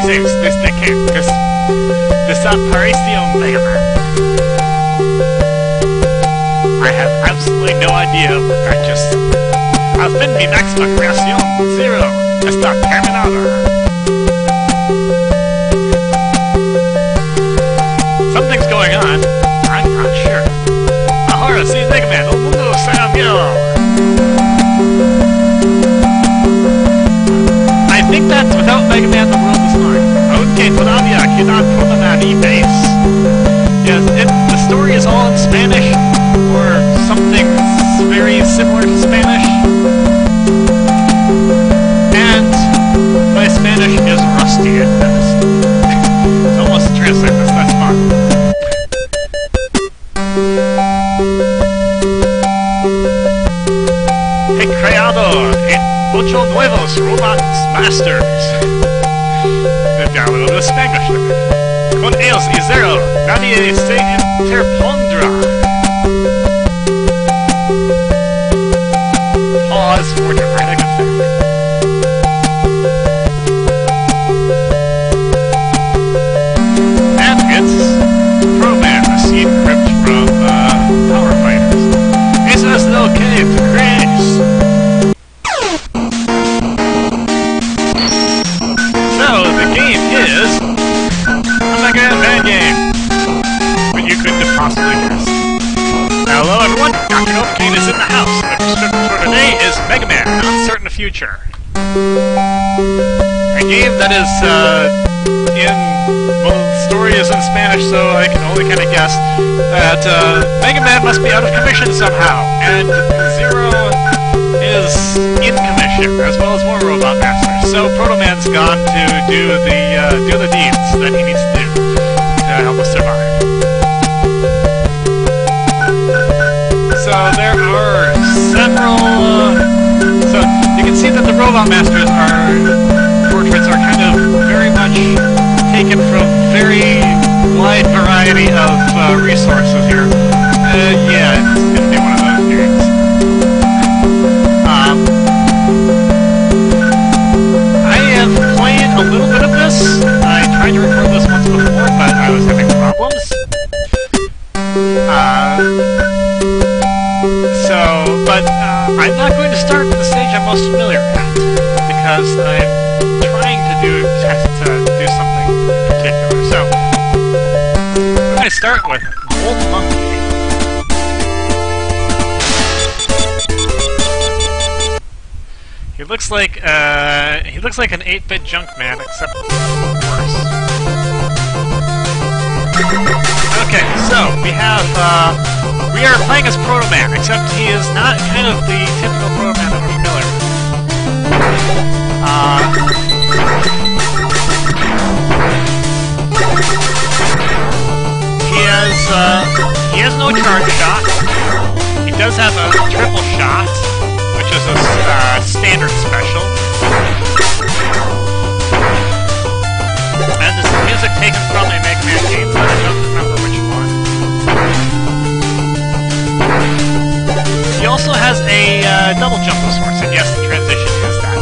SpaceX, this they can't, because this Parisian Mega Man. I have absolutely no idea what I just said. I've been the maxima creación, zero, esta terminada. Something's going on, I'm not sure. Ahora sí, Mega Man, el mundo será mío. I think that's without Mega Man the world is mine. Okay, todavía quedan Proto Man y base. Yes, the story is all in Spanish, or something very similar to Spanish. And my Spanish is rusty at best. It's almost translate this, that's fun. He creado en 8 nuevos robots. Masters! They've got a little bit of Spanish there. Con ellos y zero, nadie se interpondrá. Pause for dramatic effect. And it's Proto Man received crypt from power fighters. Eso es lo que crees. Mega Man, Uncertain Future. A game that is, well, the story is in Spanish, so I can only kind of guess that, Mega Man must be out of commission somehow, and Zero is in commission, as well as more Robot Masters. So Proto Man's gone to do the deeds that he needs to do to help us survive. So there are several, so you can see that the Robot Masters portraits are kind of very much taken from very wide variety of resources here. Yeah, it's going to be one of those games. I have played a little bit of this. I tried to record this once before, but I was having problems. But I'm not going to start with the stage I'm most familiar at, because I'm trying to do something in particular. So, I'm going to start with Old Monkey. He looks like an 8-bit junk man, except worse. Okay, so we have, we are playing as Proto Man, except he is not kind of the typical Proto Man that we're familiar with. He has no charge shot. He does have a triple shot, which is a standard special. And this is music taken from a Mega Man game, but I don't remember which one. He also has a double jump of sorts, and yes, the transition is that.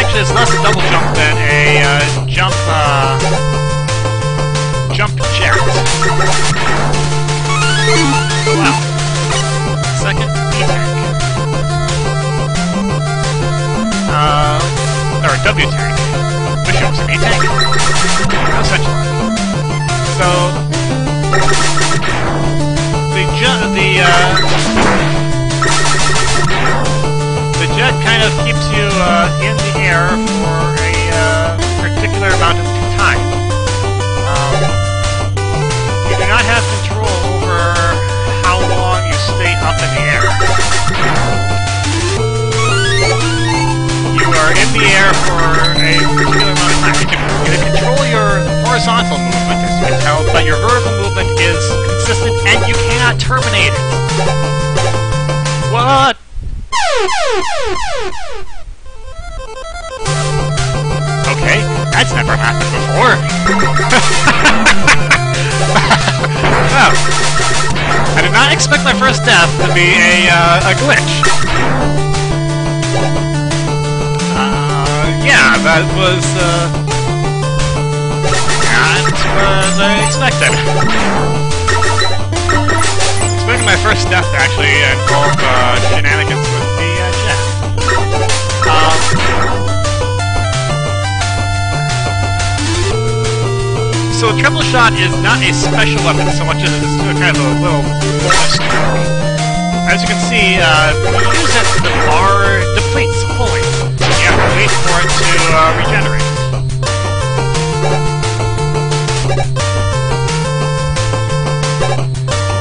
Actually, it's less a double jump than a jump jet. Wow. Second E-Tank. Or a W-Tank. Wish it was an E-Tank. No such luck. So, the jet kind of keeps you in the air for a particular amount of time. You do not have control over how long you stay up in the air. You are in the air for a particular amount of time. You can either control your horizontal movement, as you can tell, but your vertical movement is consistent and you cannot terminate it. What? Okay, that's never happened before. Wow. I did not expect my first death to be a glitch. that was not as I expected. Expecting my first death to actually involve shenanigans with the chef. So triple shot is not a special weapon so much as it's kind of a little bonus. As you can see, when you use it, the bar depletes fully. You have to wait for it to regenerate.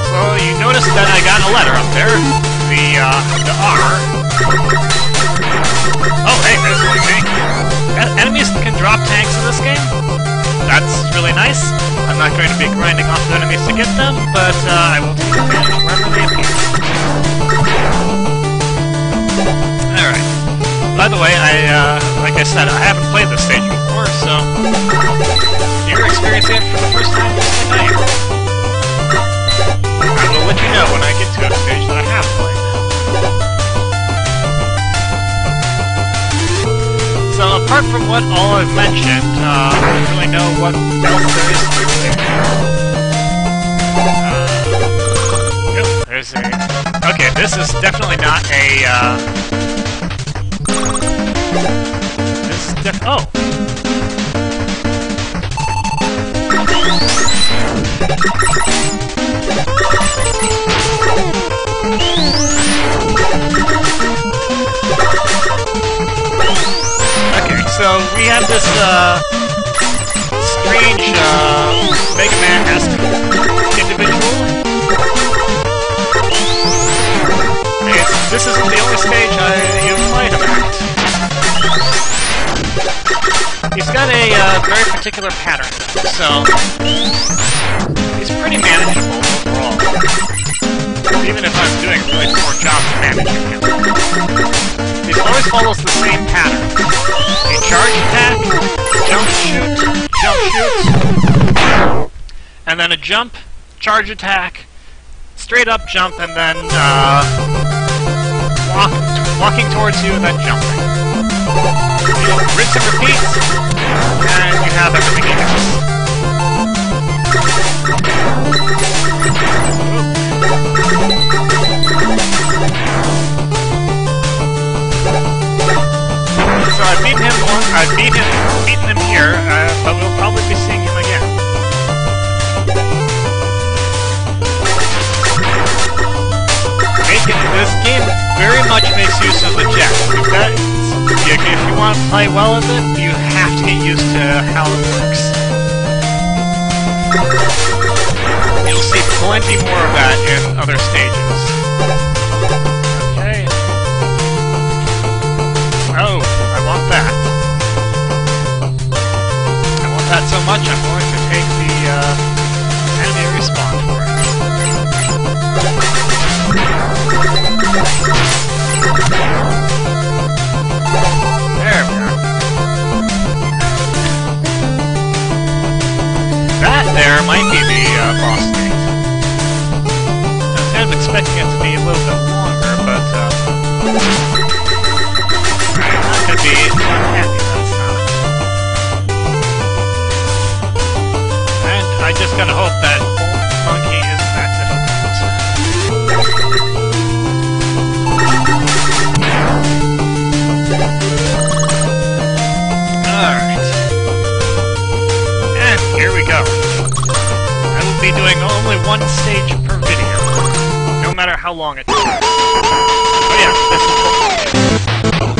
So you notice that I got a letter up there. The R. Oh, hey, there's one tank. Enemies can drop tanks in this game. That's really nice. I'm not going to be grinding off the enemies to get them, but I will take advantage wherever they appear. By the way, like I said, I haven't played this stage before, so you're experiencing it for the first time tonight. I will let you know when I get to a stage that I have played. So apart from what all I've mentioned, I don't really know what else there is to do. Yep, there's a... Okay, this is definitely not a... Oh! Okay, so we have this, strange, Mega Man-esque individual. This is the only stage I've played him at. He's got a very particular pattern, so he's pretty manageable overall, even if I'm doing a really poor job of managing him. He always follows the same pattern. A charge attack, jump shoot, and then a jump, charge attack, straight up jump, and then walking towards you and then jumping. Rinse and repeat, and you have everything else. So I beat him once, I've beaten him here, but we'll probably be seeing him again. This game very much makes use of the jet. If you want to play well with it, you have to get used to how it works. You'll see plenty more of that in other stages. Okay. Oh, I want that. I want that so much, I'm going to take the enemy respawn for it. There we are. That there might be the boss stage. I was kind of expecting it to be a little bit longer, but I'm not going to be unhappy about that. And I just gotta hope that monkey isn't that difficult. Alright. And here we go. I will be doing only one stage per video, no matter how long it takes. Oh yeah, this is cool.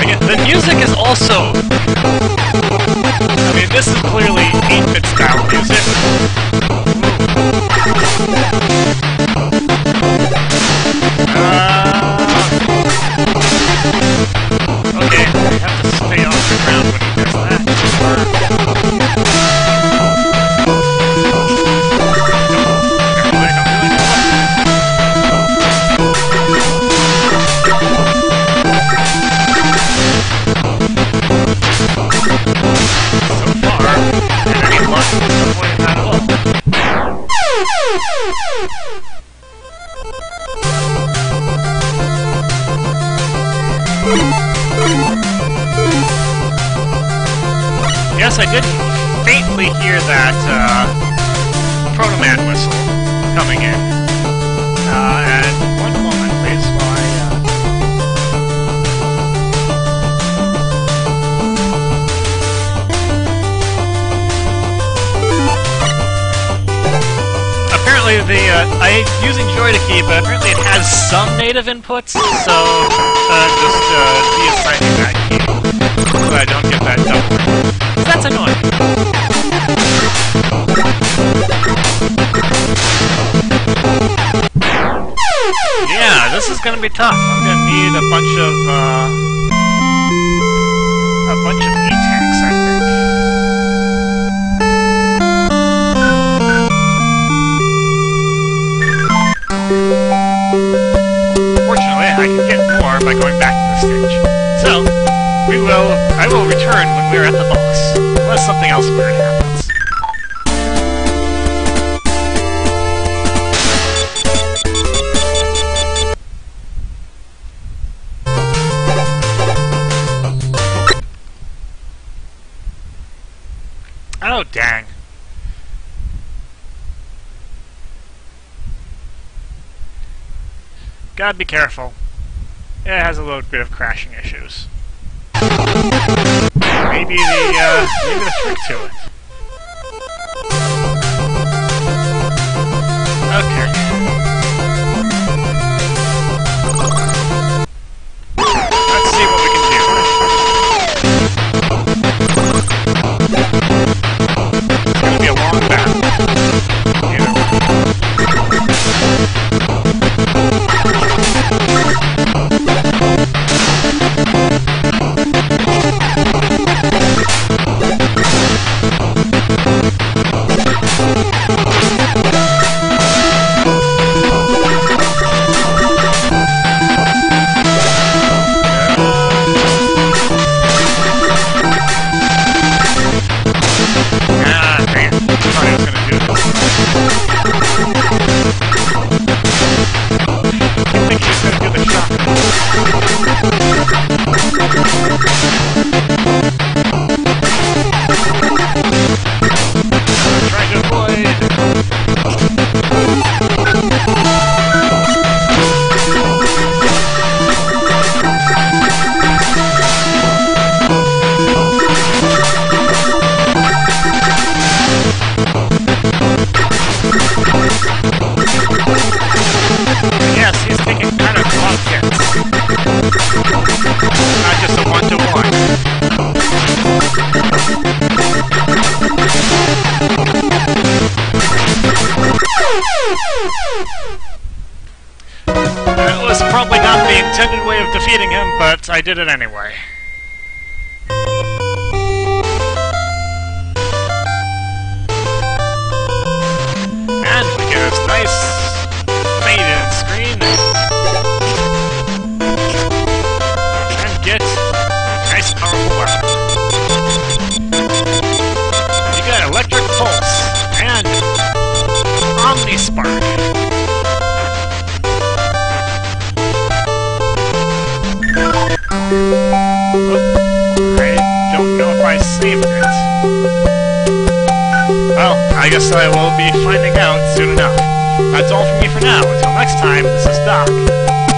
Again, the music is also... I mean, this is clearly 8-bit style music. Okay, we have to stay off the ground when he does that. So far, and any luck with the point at all. did faintly hear that Proto Man whistle coming in. And one moment, please, while I... Apparently the... I'm using joy-to-key, but apparently it has some native inputs, so just reassigning that key so I don't get that double. That's annoying. Yeah, this is gonna be tough. I'm gonna need a bunch of E-Tanks, I think. Fortunately, I can get more by going back to the stage. So, I will return when we're at the boss. Unless something else weird happens. Oh, dang. Gotta be careful. It has a little bit of crashing issues. Maybe the trick to it. Okay. Let's see what we can do. It's gonna be a long battle. I did it anyway. And we get this nice faded screen. And get a nice powerful weapon. You got electric pulse and Omnispark. I don't know if I saved it. Well, I guess I will be finding out soon enough. That's all from me for now. Until next time, this is Doc.